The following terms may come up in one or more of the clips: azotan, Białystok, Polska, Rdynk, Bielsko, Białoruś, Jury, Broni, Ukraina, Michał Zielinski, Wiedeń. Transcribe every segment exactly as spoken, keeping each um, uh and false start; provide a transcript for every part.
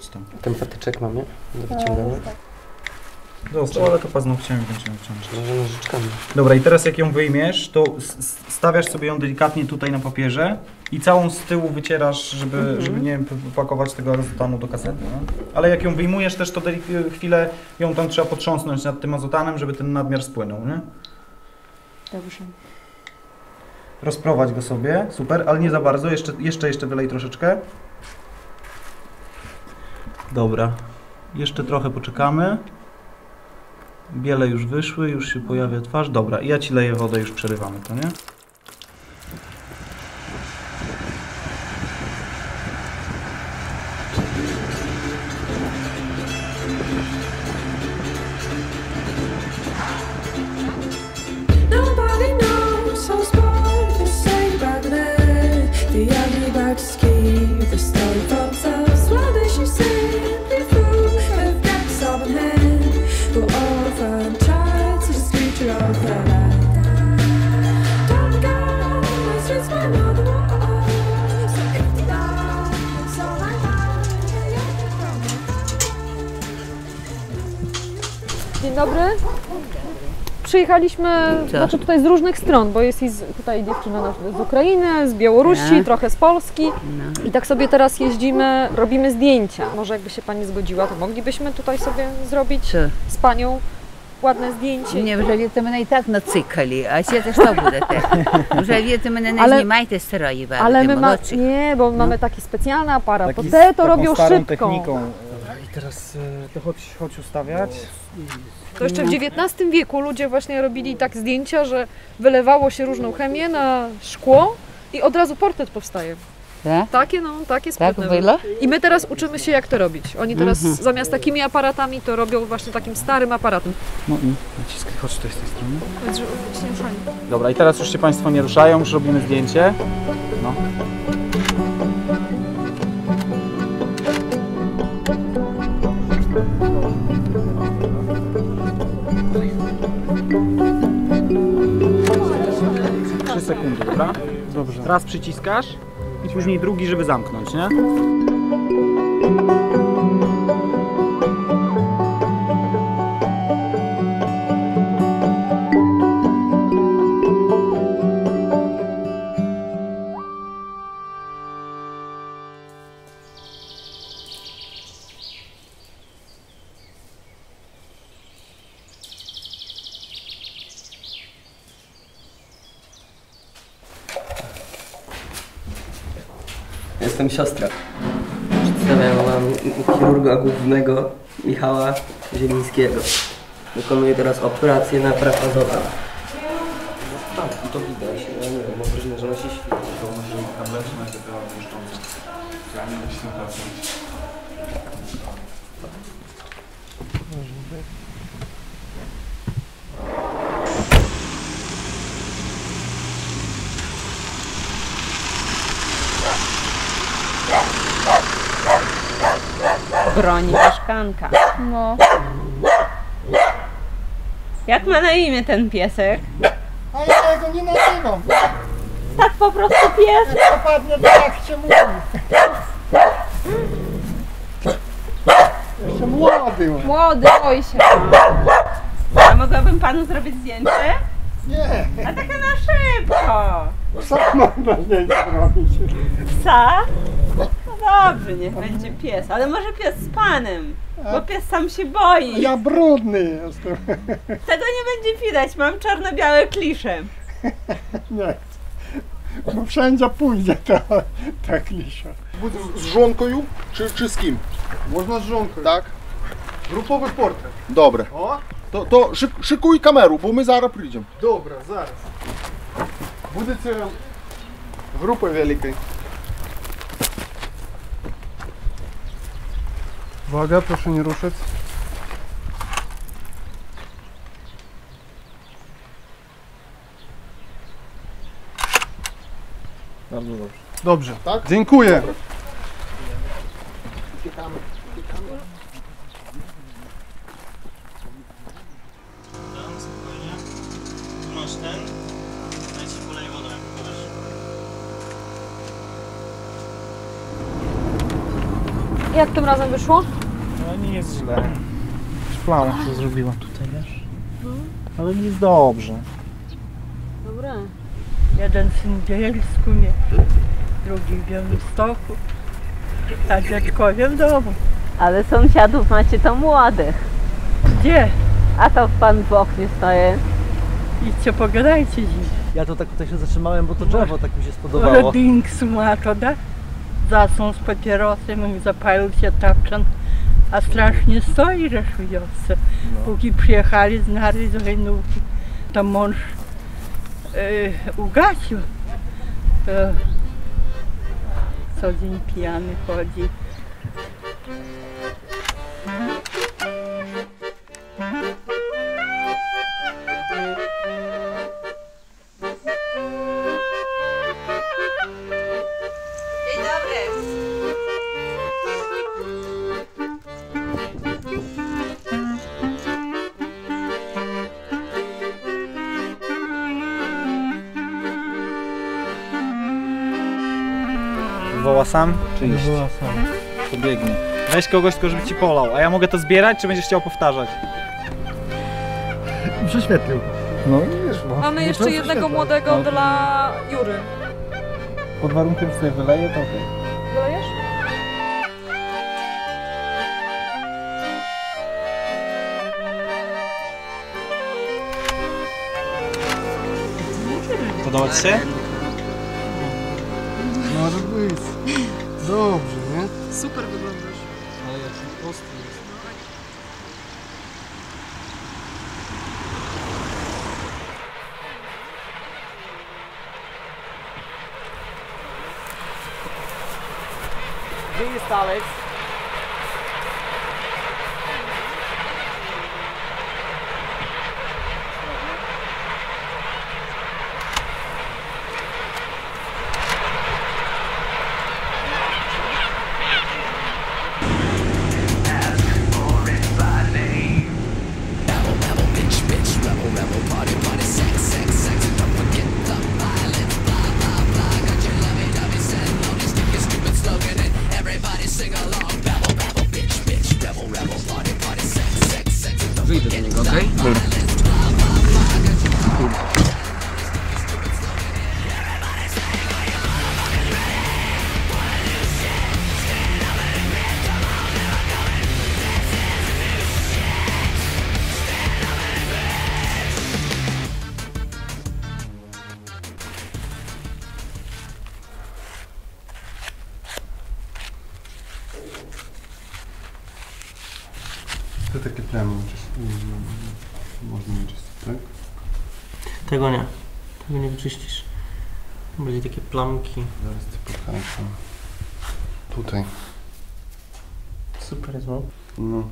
wrócić tam. Ten patyczek mamy do wyciągania. Został, ale to paznokciami będziemy wciągać. Dobra, i teraz jak ją wyjmiesz, to stawiasz sobie ją delikatnie tutaj na papierze i całą z tyłu wycierasz, żeby, mm-hmm. żeby nie pakować tego azotanu do kasety. No? Ale jak ją wyjmujesz też, to chwilę ją tam trzeba potrząsnąć nad tym azotanem, żeby ten nadmiar spłynął, nie? Dobrze. Rozprowadź go sobie, super, ale nie za bardzo, jeszcze, jeszcze, jeszcze wylej troszeczkę. Dobra, jeszcze trochę poczekamy. Biele już wyszły, już się pojawia twarz. Dobra, ja ci leję wodę, już przerywamy to, nie? Dzień dobry. Przyjechaliśmy znaczy tutaj z różnych stron, bo jest tutaj dziewczyna z Ukrainy, z Białorusi, no. trochę z Polski. No. I tak sobie teraz jeździmy, robimy zdjęcia. Może jakby się Pani zgodziła, to moglibyśmy tutaj sobie zrobić Co? z Panią ładne zdjęcie. Nie, вже літо мене і так нацикали, а ще це що будете? Вже літо мене не знімайте старої варти, Але ми ma... Nie, bo no. mamy taki specjalny aparat, bo te to robią szybko. Techniką. I teraz to chodź, chodź ustawiać. To jeszcze w dziewiętnastym wieku ludzie właśnie robili tak zdjęcia, że wylewało się różną chemię na szkło i od razu portret powstaje. Tak? Takie no, takie spłynęły. I my teraz uczymy się, jak to robić. Oni teraz mhm. zamiast takimi aparatami to robią właśnie takim starym aparatem. No i naciskaj, chodź tutaj z tej strony. Chodź, żeby się nie ruszali. Dobra, i teraz już się Państwo nie ruszają, już robimy zdjęcie. No. trzy sekundy, dobra? Dobrze. Teraz przyciskasz. I później drugi, żeby zamknąć, nie? Jestem siostra. Przedstawiam wam chirurga głównego Michała Zielińskiego. Wykonuję teraz operację na brak azotan. No tak, to widać. Ja nie wiem, mam wrażenie, że ona się świeci. To może tam leży na te prawa błyszczące. Ja nie muszę na pracę. Broni mieszkanka. No. Jak ma na imię ten piesek? Ale ja go nie nazywam. Tak po prostu pies. Jak dopadnie, to tak się mówi. Jeszcze młody. Młody, boi się. A mogłabym panu zrobić zdjęcie? Nie. A tak na szybko. Psa można zdjęcie zrobić. Psa? Dobrze, niech będzie pies, ale może pies z panem, bo pies sam się boi. Ja brudny jestem. Tego nie będzie widać, mam czarno-białe klisze. Nie, bo wszędzie pójdzie ta, ta klisza. Z żonką czy, czy z kim? Można z żonką. Tak. Grupowy portret. Dobre. O. To, to szyk, szykuj kamerę, bo my zaraz przyjdziemy. Dobra, zaraz. Będziecie grupy wielkiej. Uwaga, proszę nie ruszyć. Bardzo dobrze. Dobrze, tak? Dziękuję. Dobra. Uciekamy. Uciekamy. Tam, spokojnie. Tu masz ten. Daj się polej wodą, jak możesz. Jak tym razem wyszło? No nie jest źle. Szplama się zrobiła tutaj, wiesz? No. Ale nie jest dobrze. Dobre. Jeden syn w Bielsku, nie. Drugi w Białystoku. A dziadkowie w domu. Ale sąsiadów macie to młodych. Gdzie? A to pan w oknie stoi. Idźcie, pogadajcie dziś. Ja to tak tutaj się zatrzymałem, bo to drzewo tak mi się spodobało. Rdynk ma to, da? Zasął z papierosem i zapalił się tapczan. A strasznie stoi rzeszujące. No. Póki przyjechali, znali z hejnówki, to mąż yy, ugasił. To co dzień pijany chodzi. Woła sam, czy iść? Woła sam. To biegnie. Weź kogoś tylko, żeby ci polał. A ja mogę to zbierać, czy będziesz chciał powtarzać? Prześwietlił. No i wiesz, bo... Mamy jeszcze jednego młodego no. Dla Jury. Pod warunkiem, że sobie wyleje, to okej. Wylejesz? Podoba ci się? Może być. Dobrze, nie? Super wyglądasz. Ale jakiś ostry jest. Gdzie jest Alex? To takie plamy można wyczyścić, tak? Tego nie. Tego nie wyczyścisz. Będzie takie plamki. Zaraz ci pokażę. Tutaj. Super jest, no. No.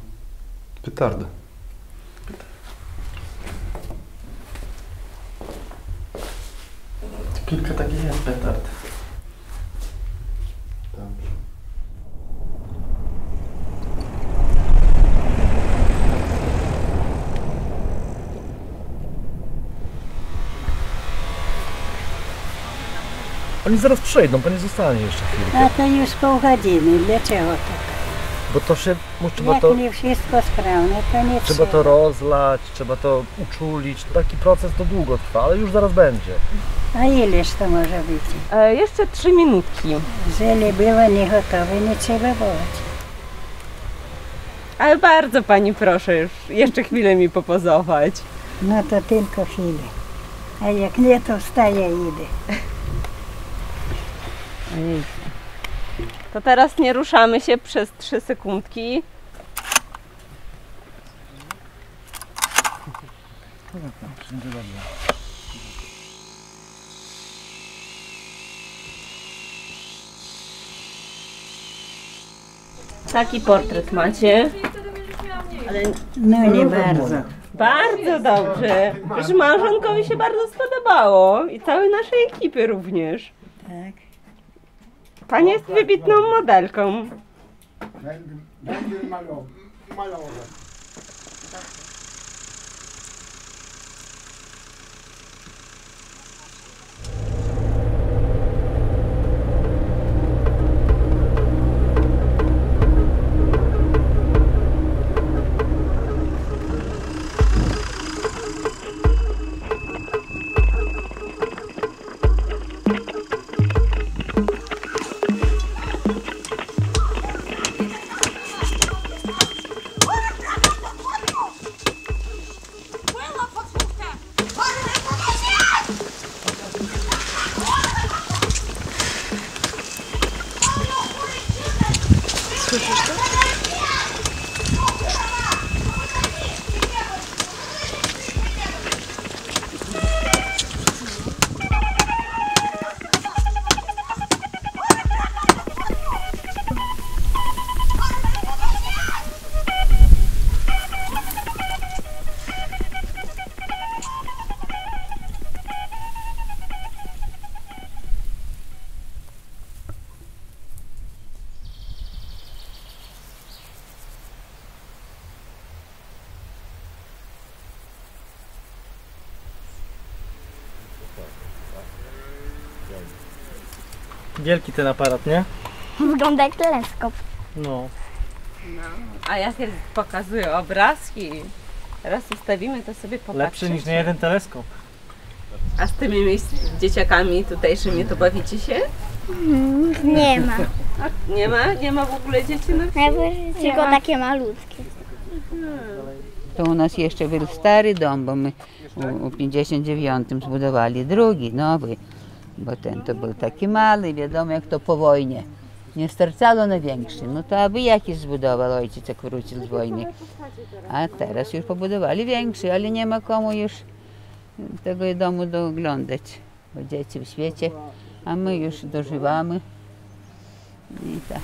Petarda. Kilka takich jest petard. Dobrze. Oni zaraz przejdą, pani zostanie jeszcze chwilę. A to już pół godziny. Dlaczego tak? Bo to się... Trzeba jak to, nie wszystko sprawne, to nie trzeba. Trzeba to rozlać, trzeba to uczulić. Taki proces to długo trwa, ale już zaraz będzie. A ileż to może być? E, jeszcze trzy minutki. Jeżeli było nie gotowe, nie trzeba wołać. Ale bardzo pani proszę już, jeszcze chwilę mi popozować. No to tylko chwilę. A jak nie, to wstaję i idę. To teraz nie ruszamy się przez trzy sekundki. Taki portret macie. Ale no nie bardzo. Bardzo dobrze. Już małżonkowi się bardzo spodobało i całej naszej ekipy również. Tak. Pani jest wybitną modelką. Będę malował. Wielki ten aparat, nie? Wygląda jak teleskop. No. No. A ja teraz pokazuję obrazki. Teraz ustawimy to sobie popatrzeć. Lepszy niż nie jeden teleskop. A z tymi dzieciakami tutejszymi to bawicie się? Nie ma. A nie ma? Nie ma w ogóle dzieci na wsi? Tylko takie malutkie. Hmm. To u nas jeszcze był stary dom, bo my w pięćdziesiątym dziewiątym zbudowali drugi, nowy. Bo ten to był taki mały, wiadomo jak to po wojnie. Nie starcało na większy, no to aby jakiś zbudował ojciec, jak wrócił z wojny. A teraz już pobudowali większy, ale nie ma komu już tego domu doglądać, bo dzieci w świecie, a my już dożywamy i tak.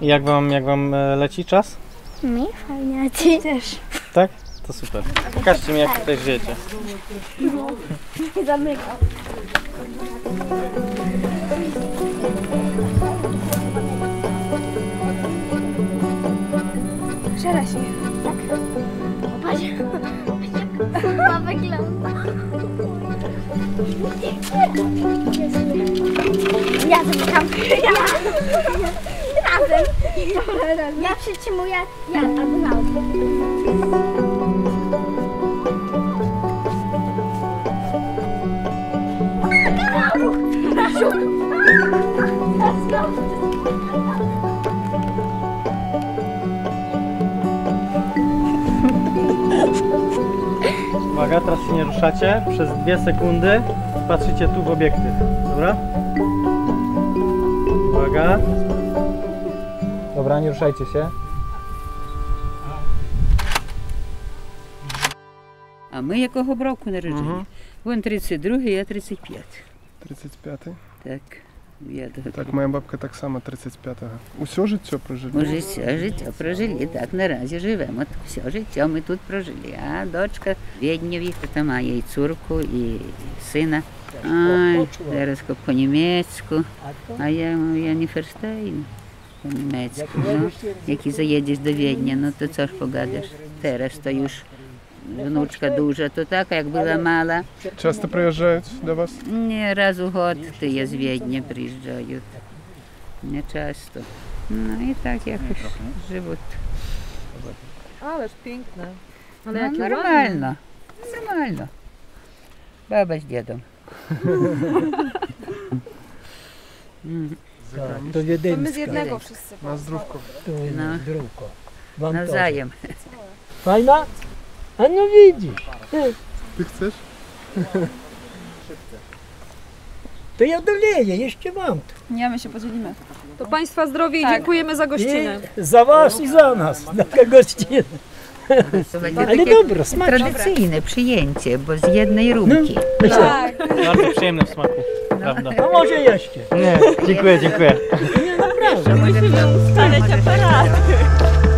Jak wam, jak wam leci czas? Mi fajnie, ty też. Tak? To super. Pokażcie mi, jak tutaj żyjecie. Zamykam. Przera się. Tak? Popatrz. To wygląda. Ja zamykam. Ja. Razem. Ja przytrzymuję. Ja albo na obu. Uwaga, teraz się nie ruszacie, przez dwie sekundy patrzycie tu w obiektyw, dobra? Uwaga. Dobra, nie ruszajcie się. A my jakiego roku narodzeni? Won trzydzieści dwa, ja trzydzieści pięć. trzydzieści pięć? Tak. Ja do... Tak, moja babka tak samo trzydzieści pięć. Усё życie przeżyli? Усё życie przeżyli, tak, na razie żywemy. Всё życie my tu przeżyli, a doczka w Wiedniu, to ma jej córku i syna. Oj, teraz po niemiecku, a ja mówię, ja nie verstein po niemiecku. No, jak zajedziesz do Wiednia, no to coś pogadasz. Teraz to już wnuczka duża, to taka jak była mała. Często przyjeżdżają do was? Nie, raz w rok to ja z Wiednia przyjeżdżają. Nie często. No i tak jakoś żywot. Ależ piękne. Ale no, normalno. Normalno. Baba z dziadem. To Wiedeńska. My z jednego wszyscy. Na zdrówko. Na zdrówko. Nawzajem. Fajna? A no widzisz. Ty chcesz? To ja doleję, jeszcze mam tu. Nie, my się podzielimy. To Państwa zdrowie i dziękujemy za gościnę. I za was i za nas, taka gościna. Ale dobra, smaczne. Tradycyjne przyjęcie, bo z jednej rurki. No, tak. Bardzo przyjemne w smaku, prawda? No może jeszcze. Nie, dziękuję, dziękuję. Nie, naprawdę. Musimy ustalać aparaty.